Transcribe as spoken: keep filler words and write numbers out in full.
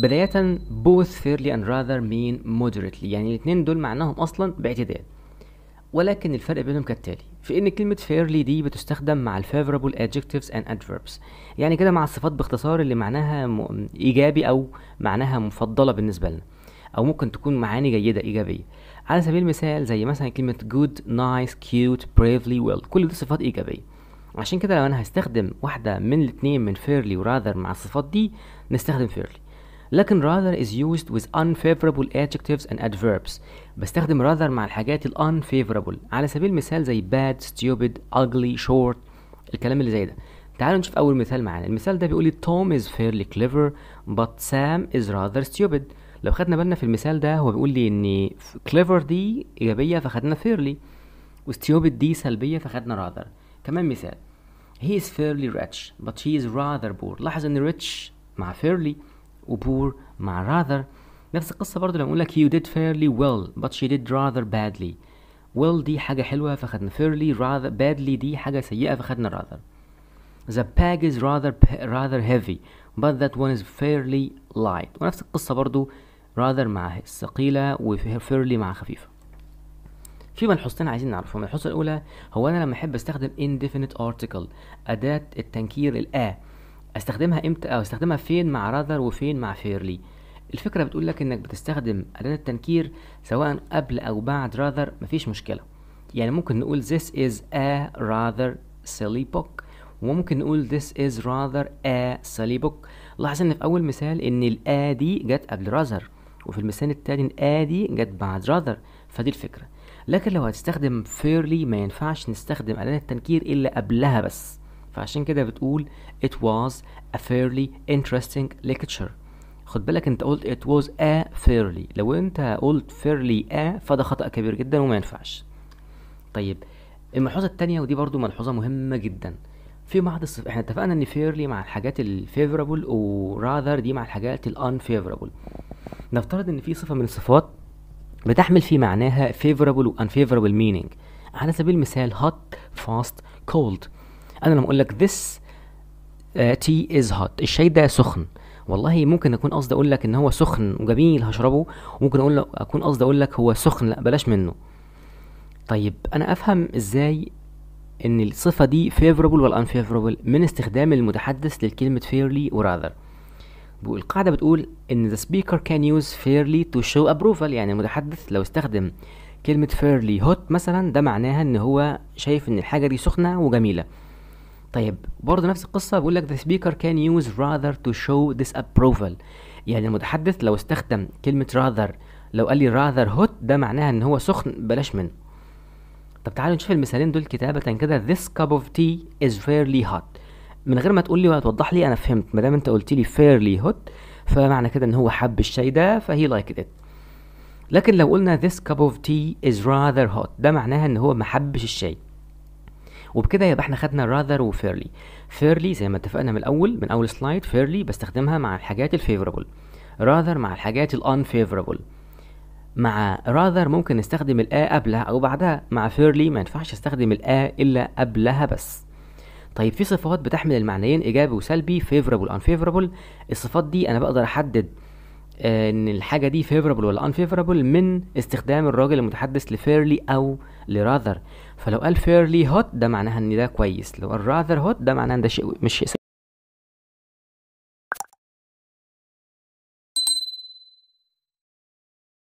بداية both fairly and rather mean moderately، يعني الاثنين دول معناهم أصلا باعتدال، ولكن الفرق بينهم كالتالي، في إن كلمة fairly دي بتستخدم مع ال favorable adjectives and adverbs، يعني كده مع الصفات باختصار اللي معناها إيجابي أو معناها مفضلة بالنسبة لنا، أو ممكن تكون معاني جيدة إيجابية، على سبيل المثال زي مثلا كلمة good, nice, cute, bravely, well، كل دي صفات إيجابية. عشان كده لو أنا هستخدم واحدة من الاثنين من fairly وrather مع الصفات دي نستخدم fairly. لكن rather is used with unfavorable adjectives and adverbs، بستخدم rather مع الحاجات ال unfavorable على سبيل المثال زي bad, stupid, ugly, short، الكلام اللي زي ده. تعالوا نشوف أول مثال معانا. المثال ده بيقول لي Tom is fairly clever but Sam is rather stupid. لو خدنا بالنا في المثال ده هو بيقول لي إن clever دي إيجابية فخدنا fairly، وstupid دي سلبية فخدنا rather. كمان مثال he is fairly rich but she is rather poor. لاحظ إن rich مع fairly وبور مع rather. نفس القصة برضو لما اقول لك you did fairly well but she did rather badly، well دي حاجة حلوة فخدنا fairly، rather badly دي حاجة سيئة فخدنا rather. the bag is rather rather heavy but that one is fairly light، ونفس القصة برضو rather مع ثقيلة وfairly مع خفيفة. في ملحوظتين عايزين نعرفهم. الملحوظة الأولى، هو أنا لما أحب أستخدم indefinite article أداة التنكير الآ استخدمها امتى او استخدمها فين مع rather وفين مع fairly؟ الفكره بتقول لك انك بتستخدم اداه التنكير سواء قبل او بعد rather، مفيش مشكله. يعني ممكن نقول this is a rather silly book، وممكن نقول this is rather a silly book. لاحظ ان في اول مثال ان الآ دي جت قبل rather، وفي المثال التاني الآ دي جت بعد rather، فدي الفكره. لكن لو هتستخدم fairly ما ينفعش نستخدم اداه التنكير الا قبلها بس، فعشان كده بتقول it was a fairly interesting lecture. خد بالك انت قلت it was a fairly، لو انت قلت fairly a فده خطأ كبير جدا وما ينفعش. طيب الملحوظة التانية، ودي برضو ملحوظة مهمة جدا، في بعض الصف... احنا اتفقنا ان fairly مع الحاجات ال favorable و rather دي مع الحاجات ال unfavorable. نفترض ان في صفة من الصفات بتحمل في معناها favorable و unfavorable meaning، على سبيل المثال hot, fast, cold. أنا لما أقول لك this uh, tea is hot، الشاي ده سخن، والله ممكن أكون قصدي أقول لك إن هو سخن وجميل هشربه، وممكن أقول لك أكون قصدي أقول لك هو سخن لأ بلاش منه. طيب أنا أفهم إزاي إن الصفة دي favorable ولا unfavorable من استخدام المتحدث للكلمة fairly وrather؟ القاعدة بتقول إن the speaker can use fairly to show approval، يعني المتحدث لو استخدم كلمة fairly hot مثلا ده معناها إن هو شايف إن الحاجة دي سخنة وجميلة. طيب برضه نفس القصة، بقول لك the speaker can use rather to show disapproval، يعني المتحدث لو استخدم كلمة rather لو قال لي rather hot ده معناها ان هو سخن بلاش منه. طب تعالوا نشوف المثالين دول كتابة كده. this cup of tea is fairly hot، من غير ما تقول لي ولا توضح لي أنا فهمت، ما دام أنت قلت لي fairly hot فمعنى كده ان هو حب الشاي ده فهي liked it. لكن لو قلنا this cup of tea is rather hot ده معناها ان هو ما حبش الشاي، وبكده يبقى احنا خدنا rather وfairly. fairly زي ما اتفقنا من الاول من اول سلايد fairly بستخدمها مع الحاجات الفيفورابل، rather مع الحاجات الانفيفورابل. مع rather ممكن نستخدم الآ قبلها او بعدها، مع fairly ما ينفعش استخدم الآ الا قبلها بس. طيب في صفات بتحمل المعنيين ايجابي وسلبي favorable unfavorable، الصفات دي انا بقدر احدد ان الحاجه دي favorable ولا unfavorable من استخدام الراجل المتحدث لfairly او لrather. فلو قال fairly hot ده معناها ان ده كويس، لو قال rather hot ده معناها ان ده شيء مش شيء